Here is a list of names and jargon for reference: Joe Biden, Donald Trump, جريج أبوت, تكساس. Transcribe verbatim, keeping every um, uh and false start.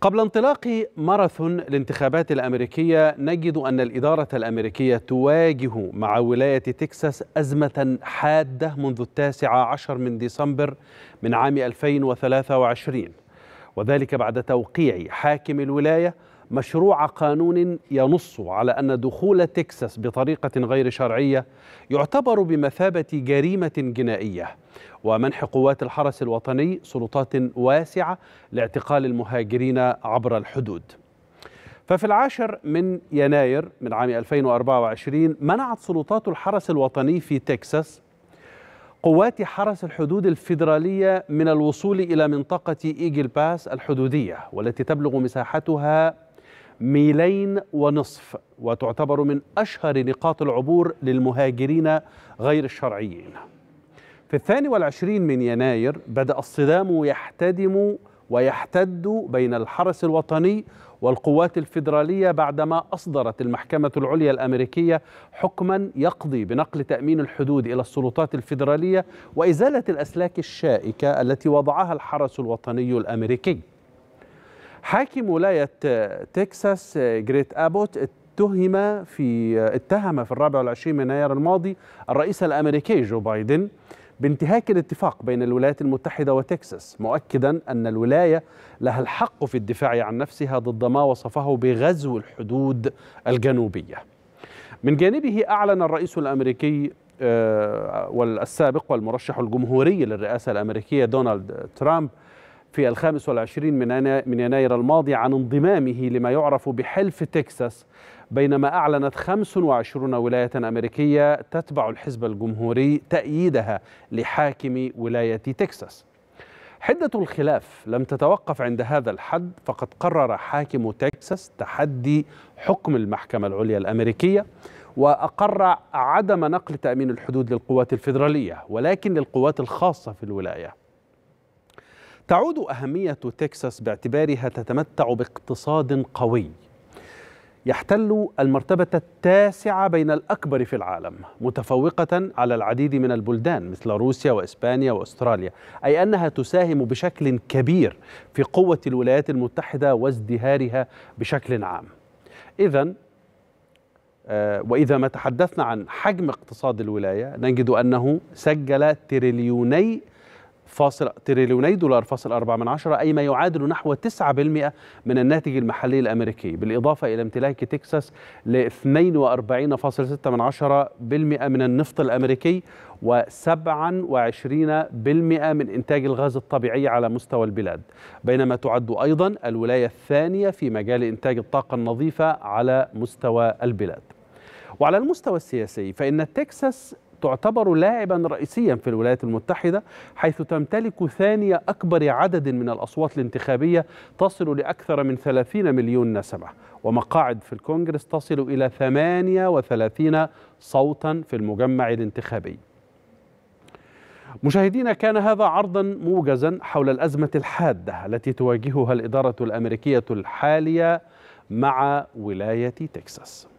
قبل انطلاق ماراثون الانتخابات الأمريكية نجد أن الإدارة الأمريكية تواجه مع ولاية تكساس أزمة حادة منذ التاسع عشر من ديسمبر من عام ألفين وثلاثة وعشرين، وذلك بعد توقيع حاكم الولاية مشروع قانون ينص على أن دخول تكساس بطريقة غير شرعية يعتبر بمثابة جريمة جنائية، ومنح قوات الحرس الوطني سلطات واسعة لاعتقال المهاجرين عبر الحدود. ففي العاشر من يناير من عام ألفين وأربعة وعشرين منعت سلطات الحرس الوطني في تكساس قوات حرس الحدود الفيدرالية من الوصول إلى منطقة إيجل باس الحدودية، والتي تبلغ مساحتها ميلين ونصف وتعتبر من أشهر نقاط العبور للمهاجرين غير الشرعيين. في الثاني والعشرين من يناير بدأ الصدام يحتدم ويحتد بين الحرس الوطني والقوات الفيدرالية بعدما أصدرت المحكمة العليا الأمريكية حكما يقضي بنقل تأمين الحدود إلى السلطات الفيدرالية وإزالة الأسلاك الشائكة التي وضعها الحرس الوطني الأمريكي. حاكم ولاية تكساس جريج أبوت اتهم في اتهم في الرابع والعشرين من يناير الماضي الرئيس الأمريكي جو بايدن بانتهاك الاتفاق بين الولايات المتحدة وتكساس، مؤكدا أن الولاية لها الحق في الدفاع عن نفسها ضد ما وصفه بغزو الحدود الجنوبية. من جانبه أعلن الرئيس الأمريكي والسابق والمرشح الجمهوري للرئاسة الأمريكية دونالد ترامب في الخامس والعشرين من يناير الماضي عن انضمامه لما يعرف بحلف تكساس، بينما أعلنت خمس وعشرين ولاية أمريكية تتبع الحزب الجمهوري تأييدها لحاكم ولاية تكساس. حدة الخلاف لم تتوقف عند هذا الحد، فقد قرر حاكم تكساس تحدي حكم المحكمة العليا الأمريكية وأقر عدم نقل تأمين الحدود للقوات الفيدرالية ولكن للقوات الخاصة في الولاية. تعود أهمية تكساس باعتبارها تتمتع باقتصاد قوي يحتل المرتبة التاسعة بين الأكبر في العالم، متفوقة على العديد من البلدان مثل روسيا وإسبانيا وأستراليا، أي أنها تساهم بشكل كبير في قوة الولايات المتحدة وازدهارها بشكل عام. إذن وإذا ما تحدثنا عن حجم اقتصاد الولاية نجد أنه سجل تريليوني فاصل تريليوني دولار فاصل أربعة من عشرة، أي ما يعادل نحو تسعة بالمئة من الناتج المحلي الأمريكي، بالإضافة إلى امتلاك تكساس ل اثنين وأربعين فاصل ستة بالمئة من عشرة بالمئة من النفط الأمريكي وسبعة وعشرين بالمئة من إنتاج الغاز الطبيعي على مستوى البلاد، بينما تعد أيضا الولاية الثانية في مجال إنتاج الطاقة النظيفة على مستوى البلاد. وعلى المستوى السياسي فإن تكساس تعتبر لاعبا رئيسيا في الولايات المتحدة، حيث تمتلك ثاني أكبر عدد من الأصوات الانتخابية تصل لأكثر من ثلاثين مليون نسمة، ومقاعد في الكونغرس تصل إلى ثمانية وثلاثين صوتا في المجمع الانتخابي. مشاهدينا، كان هذا عرضا موجزا حول الأزمة الحادة التي تواجهها الإدارة الأمريكية الحالية مع ولاية تكساس.